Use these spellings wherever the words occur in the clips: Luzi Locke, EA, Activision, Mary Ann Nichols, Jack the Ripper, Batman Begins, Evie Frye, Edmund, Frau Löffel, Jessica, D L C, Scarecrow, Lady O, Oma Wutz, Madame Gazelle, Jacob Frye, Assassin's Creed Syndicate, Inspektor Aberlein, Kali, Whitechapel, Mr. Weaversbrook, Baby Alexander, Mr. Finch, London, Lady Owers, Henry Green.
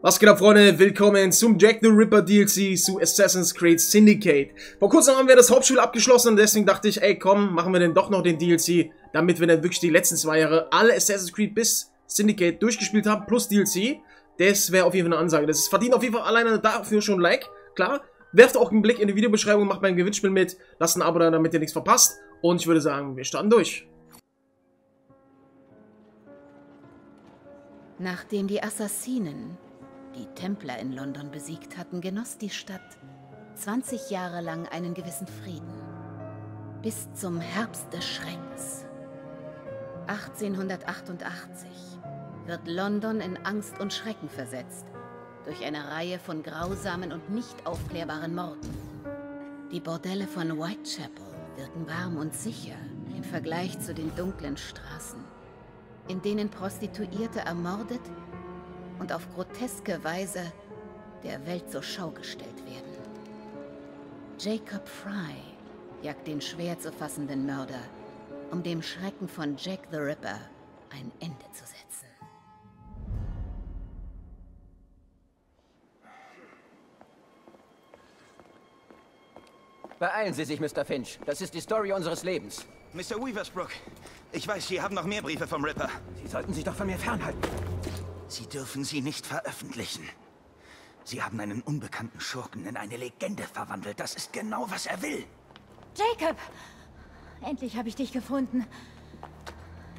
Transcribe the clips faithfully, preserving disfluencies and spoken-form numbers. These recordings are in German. Was geht ab, Freunde? Willkommen zum Jack the Ripper D L C zu Assassin's Creed Syndicate. Vor kurzem haben wir das Hauptspiel abgeschlossen und deswegen dachte ich, ey komm, machen wir denn doch noch den D L C, damit wir dann wirklich die letzten zwei Jahre alle Assassin's Creed bis Syndicate durchgespielt haben, plus D L C. Das wäre auf jeden Fall eine Ansage. Das verdient auf jeden Fall alleine dafür schon ein Like, klar. Werft auch einen Blick in die Videobeschreibung, macht beim Gewinnspiel mit, lasst ein Abo da, damit ihr nichts verpasst. Und ich würde sagen, wir starten durch. Nachdem die Assassinen die Templer in London besiegt hatten, genoss die Stadt zwanzig Jahre lang einen gewissen Frieden. Bis zum Herbst des Schreckens. achtzehnhundertachtundachtzig wird London in Angst und Schrecken versetzt durch eine Reihe von grausamen und nicht aufklärbaren Morden. Die Bordelle von Whitechapel wirken warm und sicher im Vergleich zu den dunklen Straßen, in denen Prostituierte ermordet und auf groteske Weise der Welt zur Schau gestellt werden. Jacob Frye jagt den schwer zu fassenden Mörder, um dem Schrecken von Jack the Ripper ein Ende zu setzen. Beeilen Sie sich, Mister Finch. Das ist die Story unseres Lebens. Mister Weaversbrook, ich weiß, Sie haben noch mehr Briefe vom Ripper. Sie sollten sich doch von mir fernhalten. Sie dürfen sie nicht veröffentlichen. Sie haben einen unbekannten Schurken in eine Legende verwandelt. Das ist genau, was er will. Jacob! Endlich habe ich dich gefunden.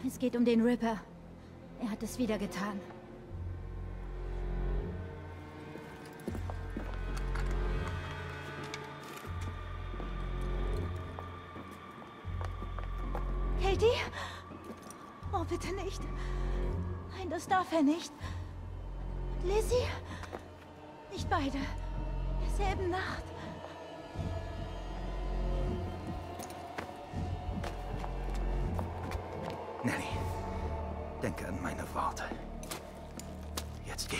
Es geht um den Ripper. Er hat es wieder getan. Katie? Oh, bitte nicht. Nein, das darf er nicht. Lizzie? Nicht beide. In derselben Nacht. Nelly, denke an meine Worte. Jetzt geh.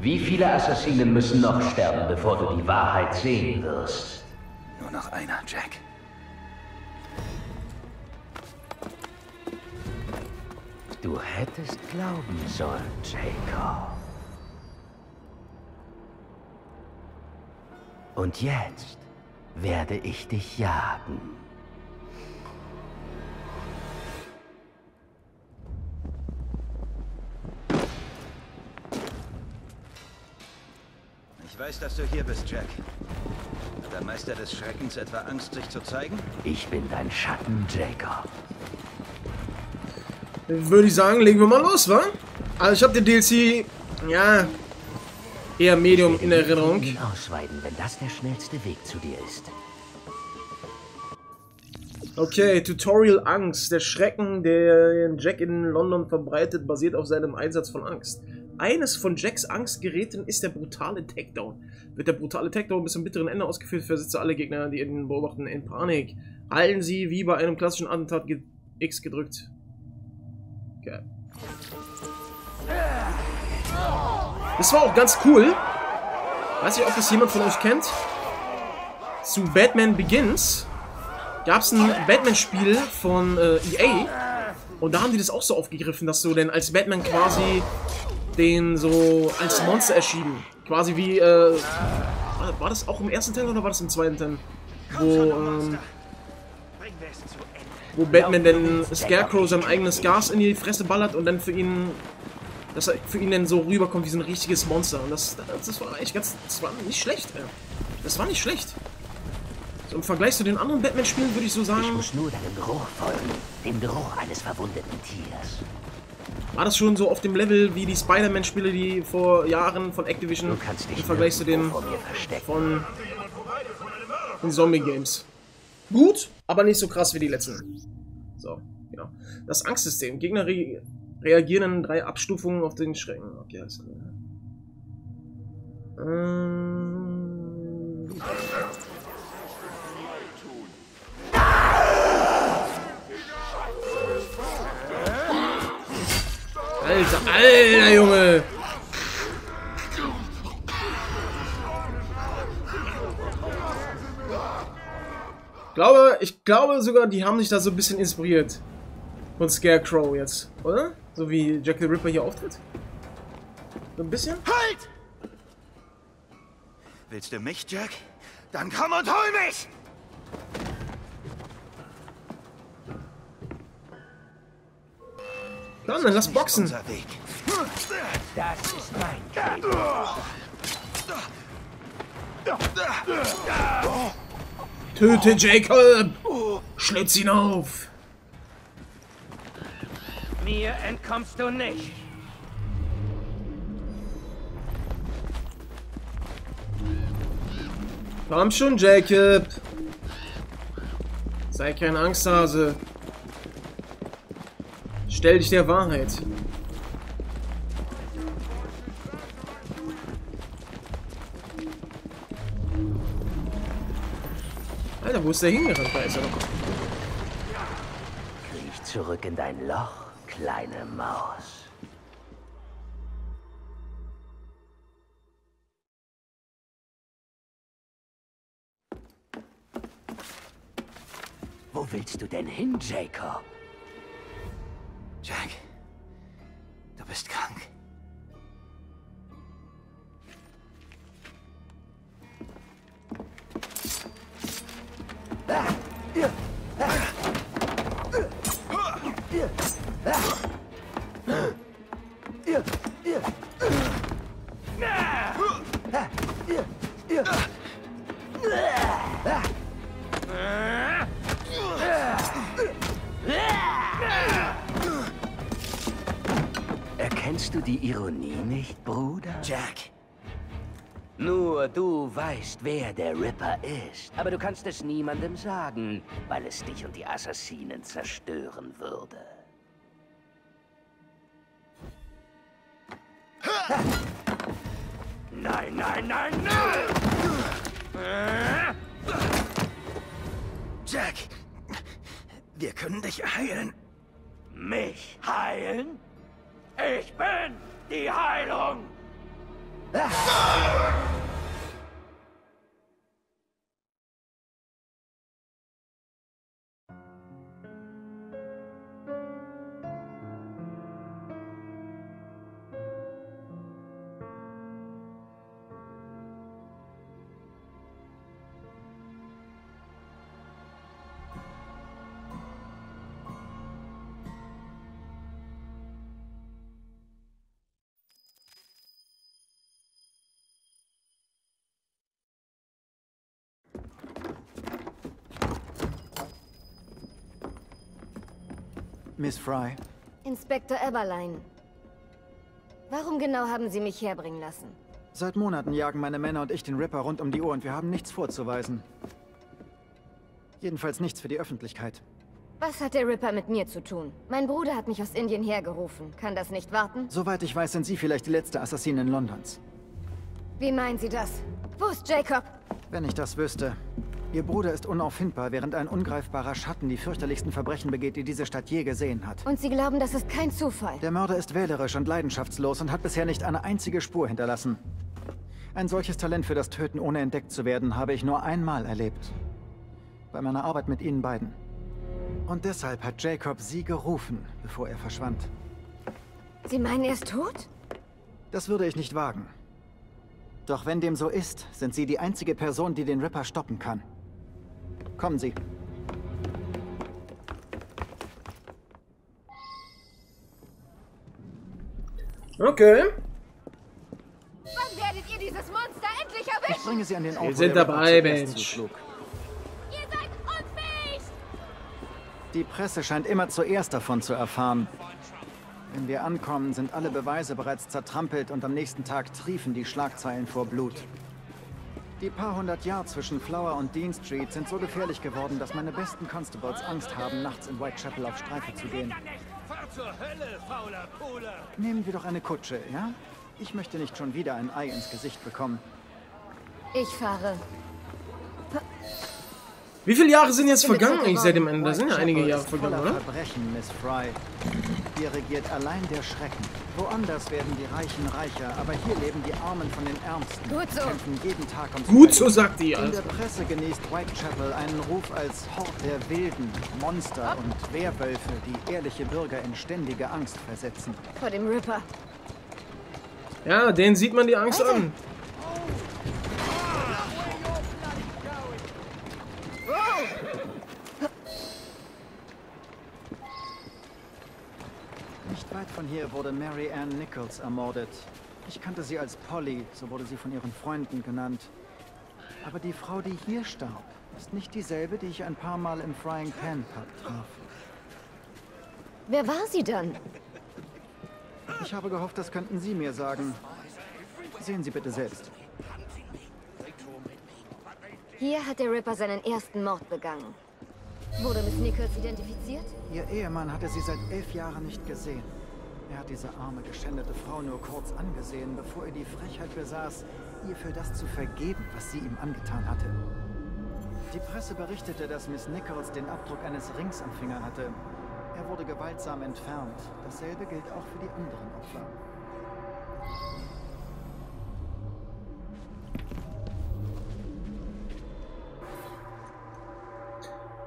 Wie viele Assassinen müssen noch sterben, bevor du die Wahrheit sehen wirst? Nur noch einer, Jack. Du hättest glauben sollen, Jacob. Und jetzt werde ich dich jagen. Ich weiß, dass du hier bist, Jack. Hat der Meister des Schreckens etwa Angst, sich zu zeigen? Ich bin dein Schatten, Jacob. Würde ich sagen, legen wir mal los, wa? Also ich habe den D L C, ja, eher Medium in Erinnerung. Ich will ausweiden, wenn das der schnellste Weg zu dir ist. Okay, Tutorial Angst. Der Schrecken, den Jack in London verbreitet, basiert auf seinem Einsatz von Angst. Eines von Jacks Angstgeräten ist der brutale Takedown. Wird der brutale Takedown bis zum bitteren Ende ausgeführt, versetze alle Gegner, die ihn beobachten, in Panik. Halten sie wie bei einem klassischen Attentat X gedrückt. Okay. Das war auch ganz cool. Weiß nicht, ob das jemand von euch kennt. Zu Batman Begins gab es ein Batman-Spiel von äh, E A. Und da haben die das auch so aufgegriffen, dass du denn als Batman quasi den so als Monster erschieben. Quasi wie, äh, war, war das auch im ersten Teil oder war das im zweiten Teil? Wo, ähm, wo Batman dann Scarecrow sein eigenes Gas in die Fresse ballert und dann für ihn, dass er für ihn dann so rüberkommt wie so ein richtiges Monster. Und das, das war eigentlich ganz, das war nicht schlecht, ey. Das war nicht schlecht. So, im Vergleich zu den anderen Batman-Spielen würde ich so sagen... Ich muss nur deinem Geruch folgen, dem Geruch eines verwundeten Tiers. War das schon so auf dem Level wie die Spider-Man-Spiele, die vor Jahren von Activision im Vergleich zu den von den Zombie-Games. Gut, aber nicht so krass wie die letzten. So, genau. Das Angstsystem. Gegner re reagieren in drei Abstufungen auf den Schrecken. Okay, also, ja. ähm. Alter, Alter, Junge! Ich glaube, ich glaube sogar, die haben sich da so ein bisschen inspiriert. von Scarecrow jetzt, oder? So wie Jack the Ripper hier auftritt? So ein bisschen? Halt! Willst du mich, Jack? Dann komm und hol mich! Dann, dann lass boxen! Das ist mein Kampf. Töte Jacob! Schlitz ihn auf! Mir entkommst du nicht! Komm schon, Jacob! Sei kein Angsthase! Stell dich der Wahrheit! Alter, wo ist der hingerannt? Da ist er noch. Kriech zurück in dein Loch, kleine Maus. Wo willst du denn hin, Jacob? Jack, du bist krank. Erkennst du die Ironie nicht, Bruder? Jack! Nur du weißt, wer der Ripper ist. Aber du kannst es niemandem sagen, weil es dich und die Assassinen zerstören würde. Nein, nein, nein, nein! Jack, wir können dich heilen. Mich heilen? Ich bin die Heilung! Miss Frye. Inspektor Aberlein. Warum genau haben Sie mich herbringen lassen? Seit Monaten jagen meine Männer und ich den Ripper rund um die Uhr und wir haben nichts vorzuweisen. Jedenfalls nichts für die Öffentlichkeit. Was hat der Ripper mit mir zu tun? Mein Bruder hat mich aus Indien hergerufen. Kann das nicht warten? Soweit ich weiß, sind Sie vielleicht die letzte Assassinin Londons. Wie meinen Sie das? Wo ist Jacob? Wenn ich das wüsste... Ihr Bruder ist unauffindbar, während ein ungreifbarer Schatten die fürchterlichsten Verbrechen begeht, die diese Stadt je gesehen hat. Und Sie glauben, das ist kein Zufall? Der Mörder ist wählerisch und leidenschaftslos und hat bisher nicht eine einzige Spur hinterlassen. Ein solches Talent für das Töten, ohne entdeckt zu werden, habe ich nur einmal erlebt. Bei meiner Arbeit mit Ihnen beiden. Und deshalb hat Jacob Sie gerufen, bevor er verschwand. Sie meinen, er ist tot? Das würde ich nicht wagen. Doch wenn dem so ist, sind Sie die einzige Person, die den Ripper stoppen kann. Kommen Sie. Okay. Wann werdet ihr dieses Monster endlich erwischen? Ich bringe Sie an den Ort. Wir sind dabei, Mensch. Ihr seid unfähig! Die Presse scheint immer zuerst davon zu erfahren. Wenn wir ankommen, sind alle Beweise bereits zertrampelt und am nächsten Tag triefen die Schlagzeilen vor Blut. Die paar hundert Jahre zwischen Flower und Dean Street sind so gefährlich geworden, dass meine besten Constables Angst haben, nachts in Whitechapel auf Streife zu gehen. Nehmen wir doch eine Kutsche, ja? Ich möchte nicht schon wieder ein Ei ins Gesicht bekommen. Ich fahre. Wie viele Jahre sind jetzt vergangen eigentlich seit dem Ende? Da sind ja einige Jahre vergangen, oder? Verbrechen, Miss Frye. Hier regiert allein der Schrecken. Woanders werden die Reichen reicher, aber hier leben die Armen von den Ärmsten. Gut so. Kämpfen jeden Tag ums Gut so, sagt die also. In der Presse genießt Whitechapel einen Ruf als Hort der Wilden, Monster und Wehrwölfe, die ehrliche Bürger in ständige Angst versetzen. Vor dem Ripper. Ja, den sieht man die Angst also. an. Nicht weit von hier wurde Mary Ann Nichols ermordet. Ich kannte sie als Polly, so wurde sie von ihren Freunden genannt. Aber die Frau, die hier starb, ist nicht dieselbe, die ich ein paar Mal im Frying Pan Pub traf. Wer war sie dann? Ich habe gehofft, das könnten Sie mir sagen. Sehen Sie bitte selbst. Hier hat der Ripper seinen ersten Mord begangen. Wurde Miss Nichols identifiziert? Ihr Ehemann hatte sie seit elf Jahren nicht gesehen. Er hat diese arme, geschändete Frau nur kurz angesehen, bevor er die Frechheit besaß, ihr für das zu vergeben, was sie ihm angetan hatte. Die Presse berichtete, dass Miss Nichols den Abdruck eines Rings am Finger hatte. Er wurde gewaltsam entfernt. Dasselbe gilt auch für die anderen Opfer.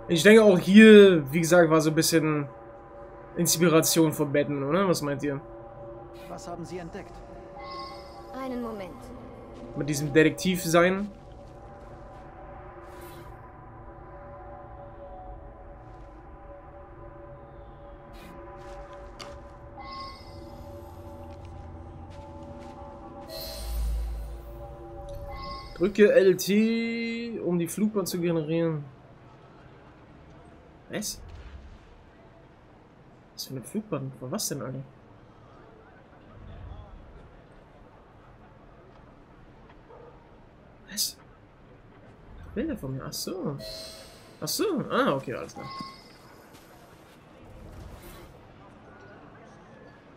Ich denke auch hier, wie gesagt, war so ein bisschen Inspiration von Batman, oder? Was meint ihr? Was haben Sie entdeckt? Einen Moment. Mit diesem Detektiv sein. Drücke L T, um die Flugbahn zu generieren. Was? Was für eine Flugbahn? Was denn, Alter? Was? Bilder von mir? Ach so. Ach so. Ah, okay, alles klar.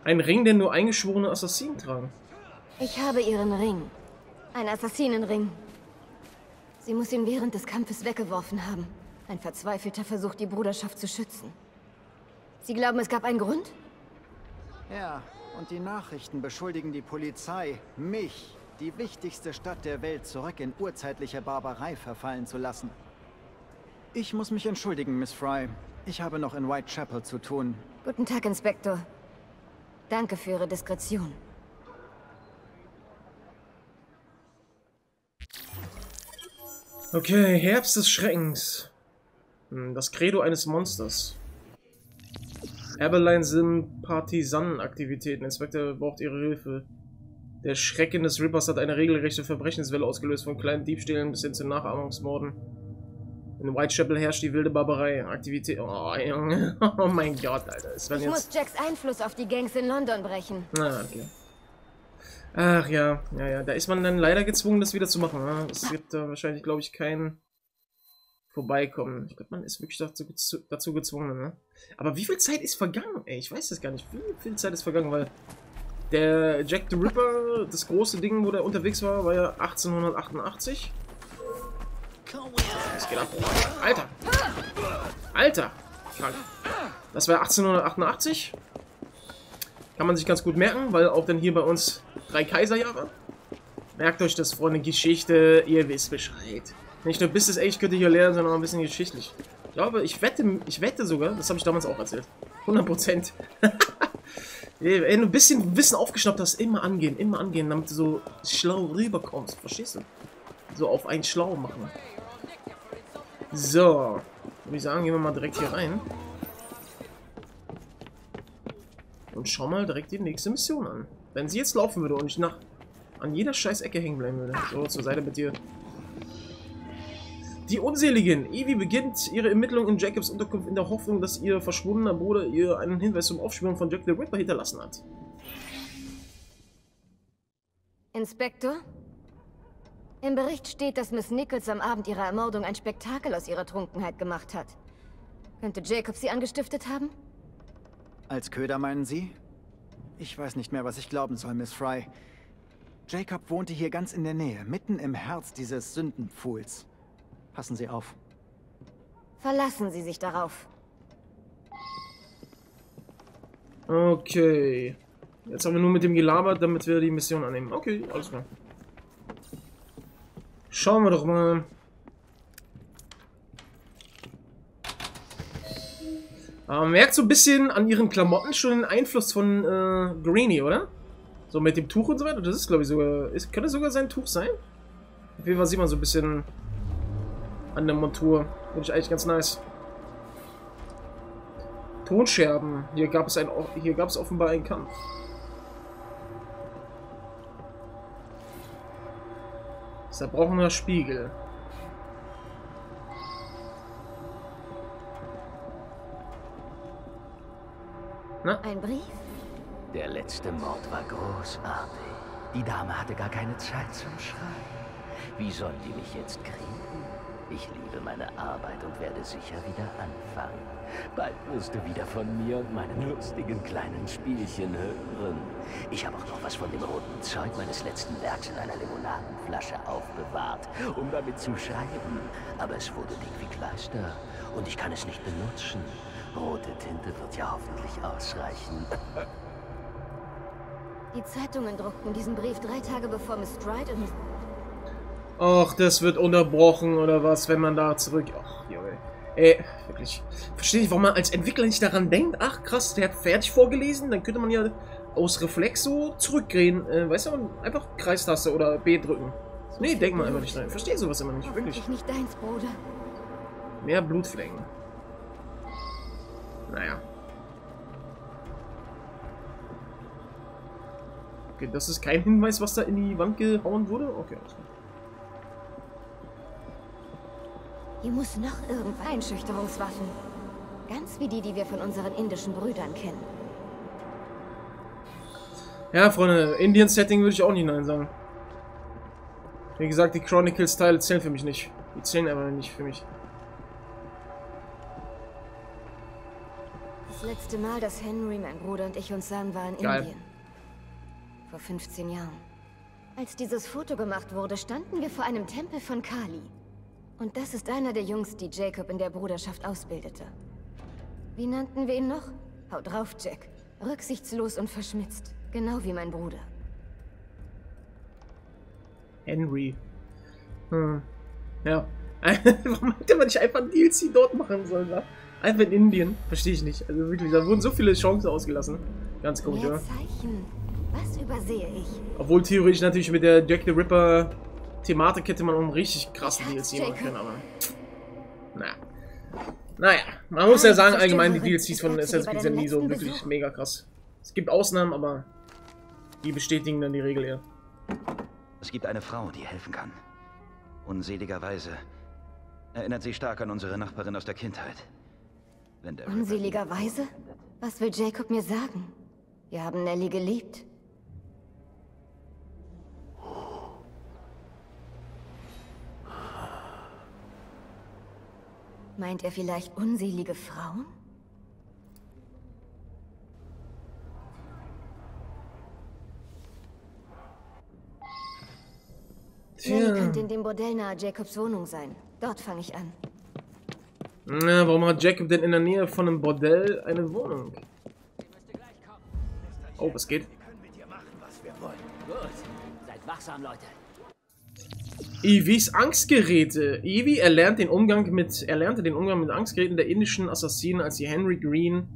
Ein Ring, den nur eingeschworene Assassinen tragen. Ich habe ihren Ring. Ein Assassinenring. Sie muss ihn während des Kampfes weggeworfen haben. Ein verzweifelter Versuch, die Bruderschaft zu schützen. Sie glauben, es gab einen Grund? Ja, und die Nachrichten beschuldigen die Polizei, mich, die wichtigste Stadt der Welt, zurück in urzeitliche Barbarei verfallen zu lassen. Ich muss mich entschuldigen, Miss Frye. Ich habe noch in Whitechapel zu tun. Guten Tag, Inspektor. Danke für Ihre Diskretion. Okay, Herbst des Schreckens. Das Credo eines Monsters. Aberlein sind Partisanenaktivitäten. Inspektor braucht ihre Hilfe. Der Schrecken des Rippers hat eine regelrechte Verbrechenswelle ausgelöst, von kleinen Diebstählen bis hin zu Nachahmungsmorden. In Whitechapel herrscht die wilde Barbarei. Aktivität. Oh, Junge. Oh mein Gott, Alter. Ist, wenn ich jetzt... muss Jacks Einfluss auf die Gangs in London brechen. Ah, okay. Ach ja, ja, ja, da ist man dann leider gezwungen, das wieder zu machen. Ne? Es gibt äh, wahrscheinlich, glaube ich, kein Vorbeikommen. Ich glaube, man ist wirklich dazu, dazu gezwungen. Ne? Aber wie viel Zeit ist vergangen? Ey, ich weiß das gar nicht. Wie viel Zeit ist vergangen? Weil der Jack the Ripper, das große Ding, wo der unterwegs war, war ja achtzehnhundertachtundachtzig. Das geht ab. Alter! Alter! Krank. Das war achtzehnhundertachtundachtzig. Kann man sich ganz gut merken, weil auch dann hier bei uns drei Kaiserjahre. Merkt euch das, Freunde, Geschichte, ihr wisst Bescheid. Nicht nur bis es echt könnte ich hier lernen, sondern auch ein bisschen geschichtlich. Ich glaube, ich wette, ich wette sogar, das habe ich damals auch erzählt. hundert Prozent. Wenn du ein bisschen Wissen aufgeschnappt hast, immer angehen, immer angehen, damit du so schlau rüberkommst. Verstehst du? So auf einen schlau machen. So. Würde ich sagen, gehen wir mal direkt hier rein. Und schau mal direkt die nächste Mission an. Wenn sie jetzt laufen würde und ich nach an jeder scheiß Ecke hängen bleiben würde. So, zur Seite mit dir. Die Unseligen. Evie beginnt ihre Ermittlung in Jacobs Unterkunft in der Hoffnung, dass ihr verschwundener Bruder ihr einen Hinweis zum Aufspüren von Jack the Ripper hinterlassen hat. Inspektor? Im Bericht steht, dass Miss Nichols am Abend ihrer Ermordung ein Spektakel aus ihrer Trunkenheit gemacht hat. Könnte Jacob sie angestiftet haben? Als Köder, meinen Sie? Ich weiß nicht mehr, was ich glauben soll, Miss Frye. Jacob wohnte hier ganz in der Nähe, mitten im Herz dieses Sündenpfuhls. Passen Sie auf. Verlassen Sie sich darauf. Okay. Jetzt haben wir nur mit dem gelabert, damit wir die Mission annehmen. Okay, alles klar. Schauen wir doch mal. Man merkt so ein bisschen an ihren Klamotten schon den Einfluss von äh, Greenie, oder? So mit dem Tuch und so weiter. Das ist, glaube ich, sogar... Ist, könnte sogar sein Tuch sein? Auf jeden Fall sieht man so ein bisschen an der Montur. Finde ich eigentlich ganz nice. Tonscherben. Hier gab es ein, hier gab es offenbar einen Kampf. Da brauchen wir Spiegel. Na? Ein Brief? Der letzte Mord war großartig. Die Dame hatte gar keine Zeit zum Schreiben. Wie sollen die mich jetzt kriegen? Ich liebe meine Arbeit und werde sicher wieder anfangen. Bald wirst du wieder von mir und meinen lustigen kleinen Spielchen hören. Ich habe auch noch was von dem roten Zeug meines letzten Werks in einer Limonadenflasche aufbewahrt, um damit zu schreiben. Aber es wurde dick wie Kleister und ich kann es nicht benutzen. Rote Tinte wird ja hoffentlich ausreichen. Die Zeitungen druckten diesen Brief drei Tage bevor Miss Stride und... Och, das wird unterbrochen oder was, wenn man da zurück... Ach, Junge. Ey, wirklich. Verstehe ich, warum man als Entwickler nicht daran denkt. Ach, krass, der hat fertig vorgelesen. Dann könnte man ja aus Reflex so zurückgehen. Äh, weißt du, einfach Kreistaste oder B drücken. Nee, denkt man einfach nicht rein. Verstehe sowas immer nicht, wirklich. Nicht deins, Bruder. Mehr Blutflecken. Naja. Okay, das ist kein Hinweis, was da in die Wand gehauen wurde? Okay, alles klar. Hier muss noch irgendwelche Einschüchterungswaffen. Ganz wie die, die wir von unseren indischen Brüdern kennen. Ja, Freunde, Indian-Setting würde ich auch nicht nein sagen. Wie gesagt, die Chronicles-Teile zählen für mich nicht. Die zählen aber nicht für mich. Das letzte Mal, dass Henry, mein Bruder und ich uns sahen, war in Geil. Indien. Vor fünfzehn Jahren. Als dieses Foto gemacht wurde, standen wir vor einem Tempel von Kali. Und das ist einer der Jungs, die Jacob in der Bruderschaft ausbildete. Wie nannten wir ihn noch? Hau drauf, Jack. Rücksichtslos und verschmitzt. Genau wie mein Bruder. Henry. Hm. Ja. Warum hätte man nicht einfach ein D L C dort machen sollen? Ne? Einfach in Indien. Verstehe ich nicht. Also wirklich, da wurden so viele Chancen ausgelassen. Ganz komisch, oder? Zeichen. Was übersehe ich? Obwohl theoretisch natürlich mit der Jack the Ripper... Thematik hätte man um einen richtig krassen D L C machen können, aber... Naja. Naja, man muss ja sagen, allgemein die D L Cs von Assassin's Creed sind nie so wirklich mega krass. Es gibt Ausnahmen, aber die bestätigen dann die Regel eher. Es gibt eine Frau, die helfen kann. Unseligerweise erinnert sie stark an unsere Nachbarin aus der Kindheit. Wenn der Unseligerweise? Was will Jacob mir sagen? Wir haben Nelly geliebt. Meint er vielleicht unselige Frauen? Tja. Nelly könnte in dem Bordell nahe Jacobs Wohnung sein. Dort fange ich an. Na, warum hat Jacob denn in der Nähe von einem Bordell eine Wohnung? Oh, was geht? Wir können mit dir machen, was wir wollen. Gut, seid wachsam, Leute. Evies Angstgeräte. Evie erlernt den Umgang mit, erlernte den Umgang mit Angstgeräten der indischen Assassinen, als sie Henry Green...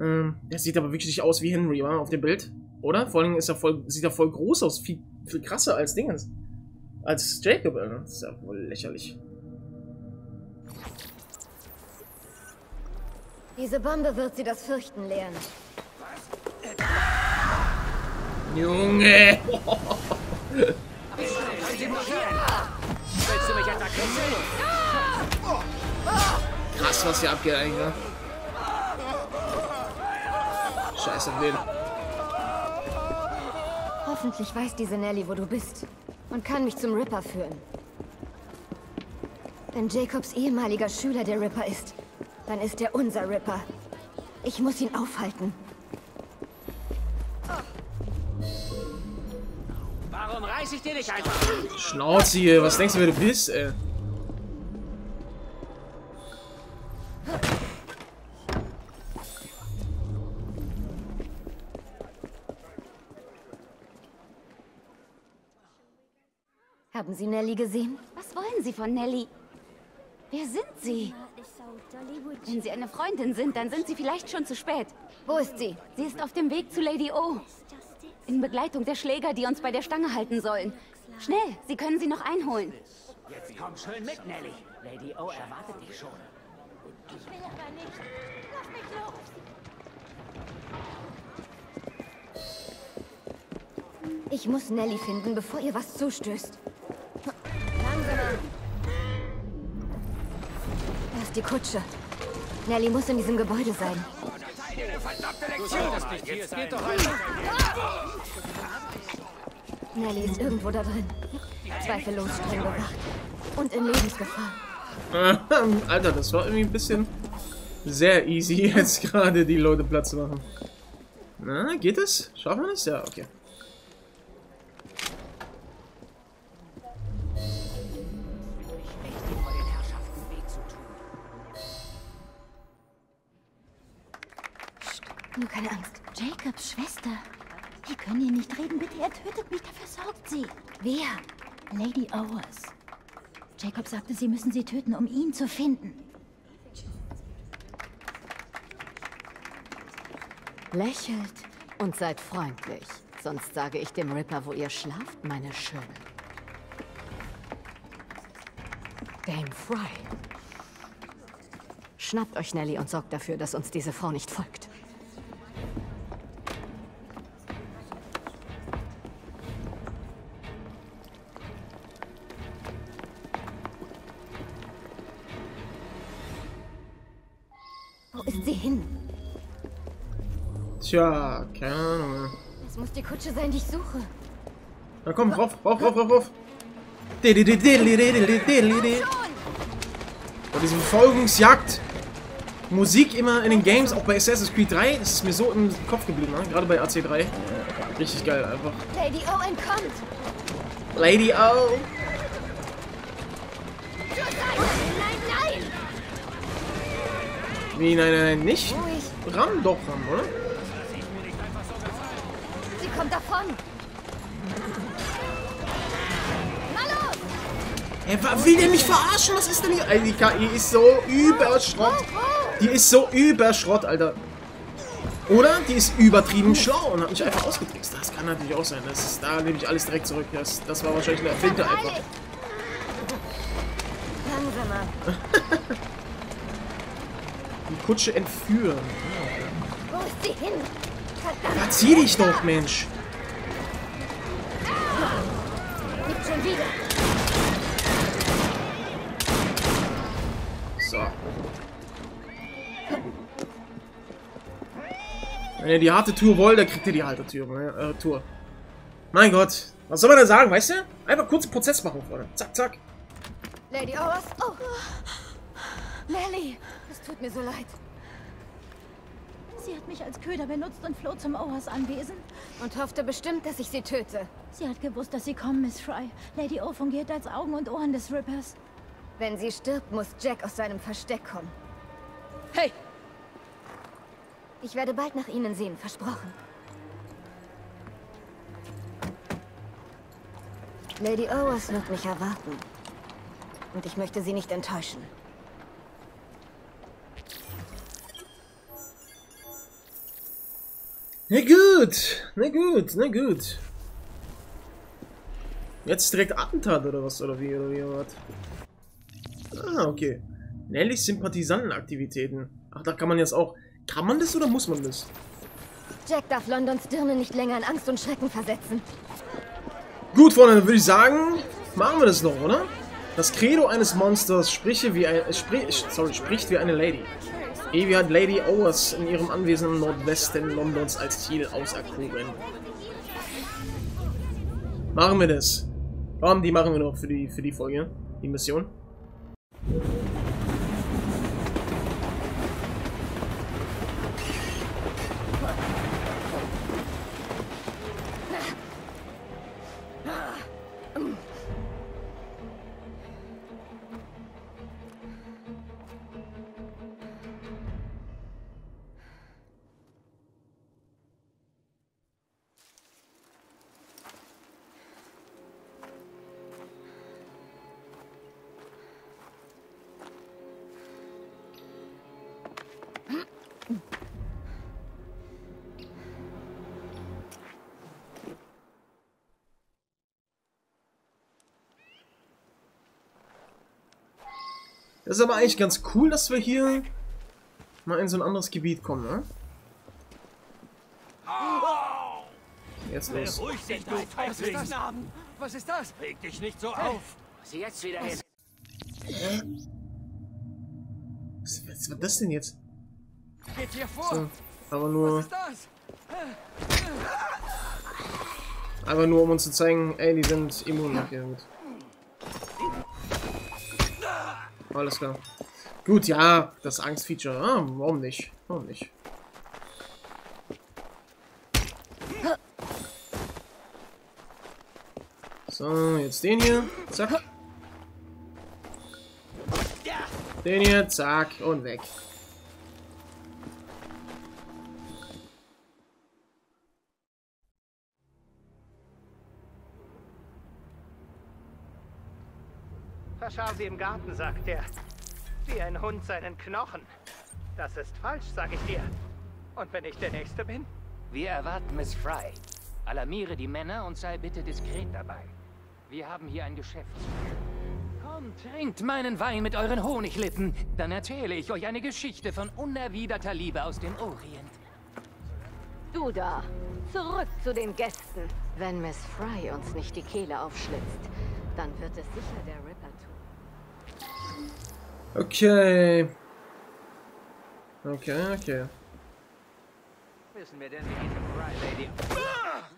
Ähm, der sieht aber wirklich nicht aus wie Henry, oder? Auf dem Bild, oder? Vor allem ist er voll, sieht er voll groß aus, viel, viel krasser als Dingens. Als Jacob, oder? Das ist ja wohl lächerlich. Diese Bombe wird sie das Fürchten lehren. Junge! Willst du mich attackieren? Krass, was hier abgeht eigentlich, ne? Scheiße, Leben. Hoffentlich weiß diese Nelly, wo du bist. Und kann mich zum Ripper führen. Wenn Jacobs ehemaliger Schüler der Ripper ist, dann ist er unser Ripper. Ich muss ihn aufhalten. Warum reiß ich dir nicht einfach? Schnauze hier, was denkst du, wer du bist, ey? Haben Sie Nelly gesehen? Was wollen Sie von Nelly? Wer sind Sie? Wenn Sie eine Freundin sind, dann sind Sie vielleicht schon zu spät. Wo ist sie? Sie ist auf dem Weg zu Lady O. In Begleitung der Schläger, die uns bei der Stange halten sollen. Schnell, Sie können sie noch einholen. Jetzt komm schön mit, Nelly. Lady O erwartet dich schon. Ich will aber nicht. Lass mich los. Ich muss Nelly finden, bevor ihr was zustößt. Langsamer. Da ist die Kutsche. Nelly muss in diesem Gebäude sein. Nelly ist irgendwo da drin. Zweifellos streng bewacht. Und in Lebensgefahr. Alter, das war irgendwie ein bisschen sehr easy, jetzt gerade die Leute Platz zu machen. Na, geht das? Schaffen wir das? Ja, okay. Nur keine Angst. Jacobs Schwester. Wir können hier nicht reden, bitte. Er tötet mich, dafür sorgt sie. Wer? Lady Owers. Jacob sagte, sie müssen sie töten, um ihn zu finden. Lächelt und seid freundlich. Sonst sage ich dem Ripper, wo ihr schlaft, meine Schöne. Dame Frye. Schnappt euch Nelly und sorgt dafür, dass uns diese Frau nicht folgt. Tja, keine Ahnung. Das muss die Kutsche sein, die ich suche. Na komm, rauf, rauf, rauf, rauf, rauf. Bei diesem Verfolgungsjagd. Musik immer in den Games, auch bei Assassin's Creed drei. Das ist mir so im Kopf geblieben, ne? Gerade bei A C drei. Richtig geil einfach. Lady O entkommt. Lady O. Nein, nein, nein. Wie, nein, nein, nein, nicht? Ram, doch ran, oder? Kommt davon! Hey, will der mich verarschen? Was ist denn hier? Alter, die K I ist so überschrott. Die ist so überschrott, Alter. Oder? Die ist übertrieben schlau und hat mich einfach ausgetrickst. Das kann natürlich auch sein. Das ist, da nehme ich alles direkt zurück. Das, das war wahrscheinlich eine Erfindung einfach. Die Kutsche entführen. Wo ist sie hin? Ja, zieh dich doch, Mensch! So. Wenn ihr die harte Tour wollt, dann kriegt ihr die harte Tour. Äh, Tour. Mein Gott. Was soll man da sagen, weißt du? Einfach kurz einen Prozess machen, Freunde. Zack, zack. Lady Owers. Oh. Nelly, es tut mir so leid. Sie hat mich als Köder benutzt und floh zum Owers Anwesen. Und hoffte bestimmt, dass ich sie töte. Sie hat gewusst, dass sie kommen, Miss Frye. Lady O fungiert als Augen und Ohren des Rippers. Wenn sie stirbt, muss Jack aus seinem Versteck kommen. Hey! Ich werde bald nach Ihnen sehen, versprochen. Lady Owers wird mich erwarten. Und ich möchte sie nicht enttäuschen. Na gut, na gut, na gut. Jetzt direkt Attentat oder was? Oder wie? Oder wie? Oder was? Ah, okay. Nellys Sympathisantenaktivitäten. Ach, da kann man jetzt auch. Kann man das oder muss man das? Jack darf Londons Dirne nicht länger in Angst und Schrecken versetzen. Gut, Freunde, dann würde ich sagen, machen wir das noch, oder? Das Credo eines Monsters spricht wie, ein, sprich, sorry, spricht wie eine Lady. Evie hat Lady Owers in ihrem Anwesen im Nordwesten Londons als Ziel auserkoren. Machen wir das. Warum, die machen wir noch für die, für die Folge, die Mission. Das ist aber eigentlich ganz cool, dass wir hier mal in so ein anderes Gebiet kommen, ne? Jetzt los. Was ist das? Was ist das? Reg dich nicht so auf. Sieh jetzt wieder hin. Was, was war das denn jetzt? Geht hier vor. So, aber nur. Aber nur um uns zu zeigen, ey, die sind immun. Okay, gut. Alles klar. Gut, ja, das Angstfeature. Ah, warum nicht? Warum nicht? So, jetzt den hier. Zack. Den hier, zack, und weg. Verschau sie im Garten, sagt er. Wie ein Hund seinen Knochen. Das ist falsch, sag ich dir. Und wenn ich der Nächste bin? Wir erwarten Miss Frye. Alarmiere die Männer und sei bitte diskret dabei. Wir haben hier ein Geschäft. Kommt, trinkt meinen Wein mit euren Honiglippen. Dann erzähle ich euch eine Geschichte von unerwiderter Liebe aus dem Orient. Du da, zurück zu den Gästen. Wenn Miss Frye uns nicht die Kehle aufschlitzt, dann wird es sicher der Ripper tun. Okay. Okay, okay. Wissen wir denn, wie diese Frye Lady...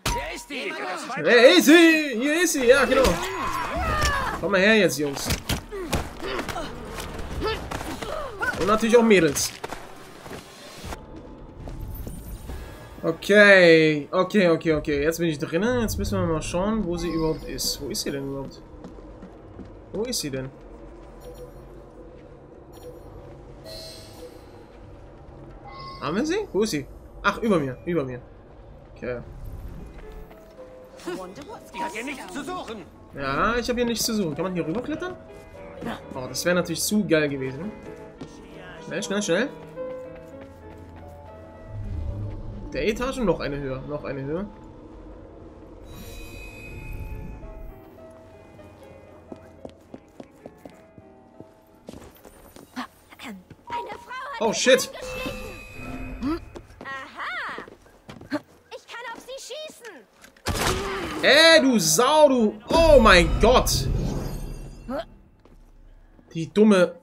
Hier ist die! Hey, ist sie! Hier ist sie! Ja, genau! Komm mal her jetzt, Jungs. Und natürlich auch Mädels. Okay, okay, okay, okay. Jetzt bin ich drinnen. Jetzt müssen wir mal schauen, wo sie überhaupt ist. Wo ist sie denn überhaupt? Wo ist sie denn? Haben wir sie? Wo ist sie? Ach, über mir, über mir. Okay. Die hat hier nichts zu suchen. Ja, ich habe hier nichts zu suchen. Kann man hier rüberklettern? Oh, das wäre natürlich zu geil gewesen. Schnell, schnell, schnell. Der Etage noch eine höher, noch eine höher. Oh shit! Ey, du Sau, du... Oh mein Gott! Die dumme...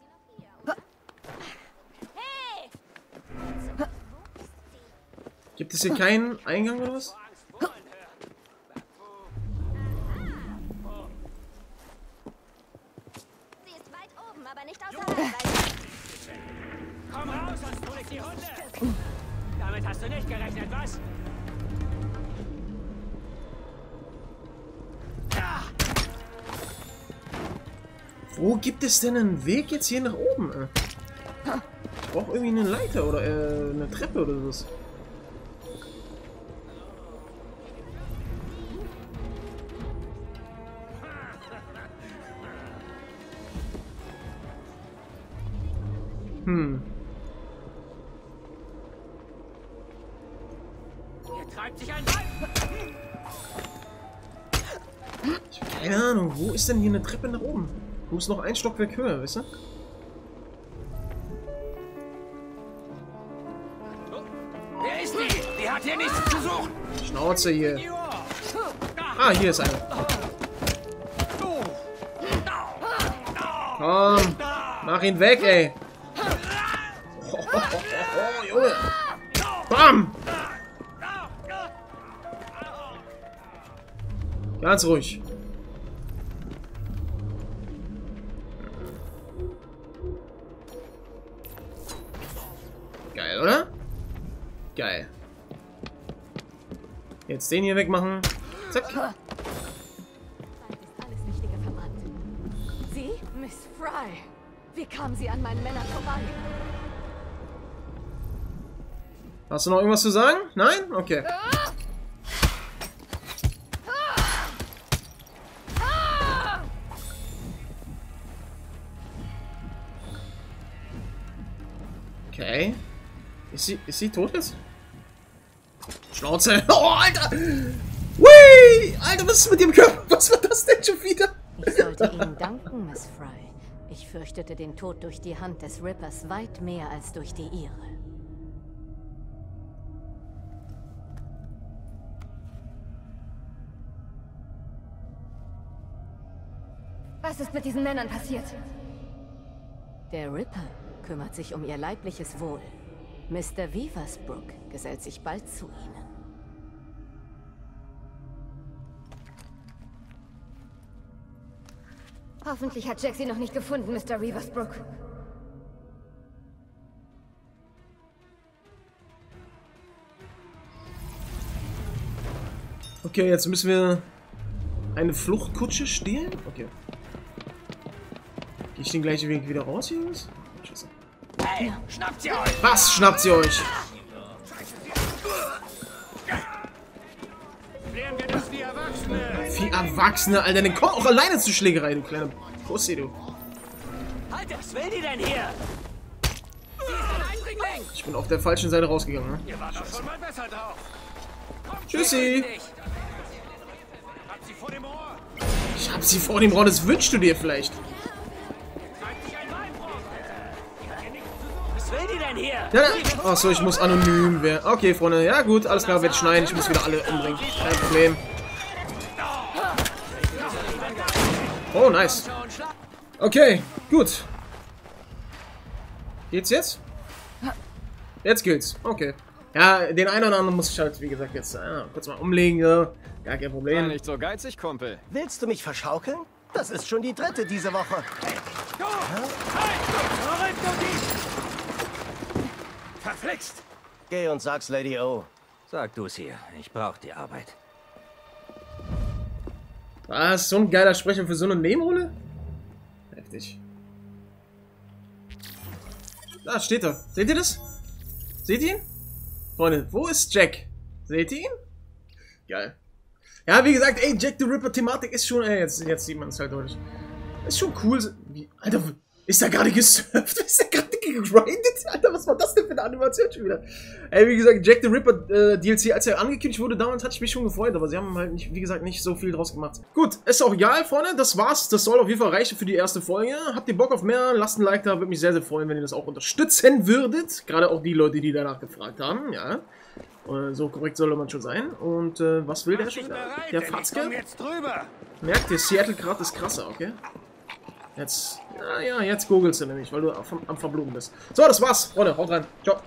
Gibt es hier keinen Eingang oder was? Komm raus, sonst hol ich die Hunde! Damit hast du nicht gerechnet, was? Wo gibt es denn einen Weg jetzt hier nach oben? Ich brauche irgendwie eine Leiter oder äh, eine Treppe oder sowas. Hm. Hier treibt sich ein Weib. Ich habe keine Ahnung, wo ist denn hier eine Treppe nach oben? Ich muss noch ein Stockwerk höher, weißt du? Wer ist die? Die hat hier nichts zu suchen. Schnauze hier. Ah, hier ist einer. Komm, mach ihn weg, ey. Oh, oh, oh, oh, Junge. Bam! Ganz ruhig. Oder? Geil. Jetzt den hier wegmachen. Zack. Sie, Miss Frye. Wie kam sie an meinen Männern vorbei? Hast du noch irgendwas zu sagen? Nein? Okay. Okay. Ist sie, ist sie tot jetzt? Schnauze! Oh, Alter! Whee! Alter, was ist mit dem Körper? Was war das denn schon wieder? Ich sollte Ihnen danken, Miss Frye. Ich fürchtete den Tod durch die Hand des Rippers weit mehr als durch die ihre. Was ist mit diesen Männern passiert? Der Ripper kümmert sich um ihr leibliches Wohl. Mister Weaversbrook gesellt sich bald zu ihnen. Hoffentlich hat Jack sie noch nicht gefunden, Mister Weaversbrook. Okay, jetzt müssen wir eine Fluchtkutsche stehlen? Okay. Gehe ich den gleichen Weg wieder raus, hier Jungs? Scheiße. Hey, schnappt sie euch! Was schnappt sie euch? Wie Erwachsene, Alter, dann komm auch alleine zur Schlägerei, du kleiner Pussy, du. Alter, was will die denn hier? Ich bin auf der falschen Seite rausgegangen, ne? Ihr wart doch schon mal besser drauf. Kommt, tschüssi! Ich hab sie vor dem Rohr, das wünschst du dir vielleicht. Was will die denn hier? Ja, ja. Achso, ich muss anonym werden. Okay, Freunde, ja gut, alles klar, wird schneiden. Ich muss wieder alle umbringen. Kein Problem. Oh, nice. Okay, gut. Geht's jetzt? Jetzt geht's. Okay. Ja, den einen oder anderen muss ich halt, wie gesagt, jetzt ah, kurz mal umlegen. So. Gar kein Problem. War nicht so geizig, Kumpel. Willst du mich verschaukeln? Das ist schon die dritte diese Woche. Hey, du! Hey, du! Verflixt! Geh und sag's Lady O. Sag du's hier. Ich brauch die Arbeit. Was? So ein geiler Sprecher für so eine Nebenrolle? Heftig. Da steht er. Seht ihr das? Seht ihr ihn? Freunde, wo ist Jack? Seht ihr ihn? Geil. Ja, wie gesagt, ey, Jack the Ripper-Thematik ist schon... Ey, jetzt, jetzt sieht man es halt deutlich. Ist schon cool. Wie, Alter, ist da gerade gesurft? Ist da gerade gegrindet? Alter, was war das denn für eine Animation schon wieder? Ey, wie gesagt, Jack the Ripper äh, D L C, als er angekündigt wurde, damals hatte ich mich schon gefreut, aber sie haben halt, nicht, wie gesagt, nicht so viel draus gemacht. Gut, ist auch egal, Freunde, das war's. Das soll auf jeden Fall reichen für die erste Folge. Habt ihr Bock auf mehr? Lasst ein Like da, würde mich sehr, sehr freuen, wenn ihr das auch unterstützen würdet. Gerade auch die Leute, die danach gefragt haben, ja. So korrekt soll man schon sein. Und äh, was will der schon? Bereit, der Fatzke? Merkt ihr, Seattle gerade ist krasser, okay? Jetzt, ja, ja, jetzt googelst du nämlich, weil du am, am Verblumen bist. So, das war's, Freunde, haut rein. Ciao.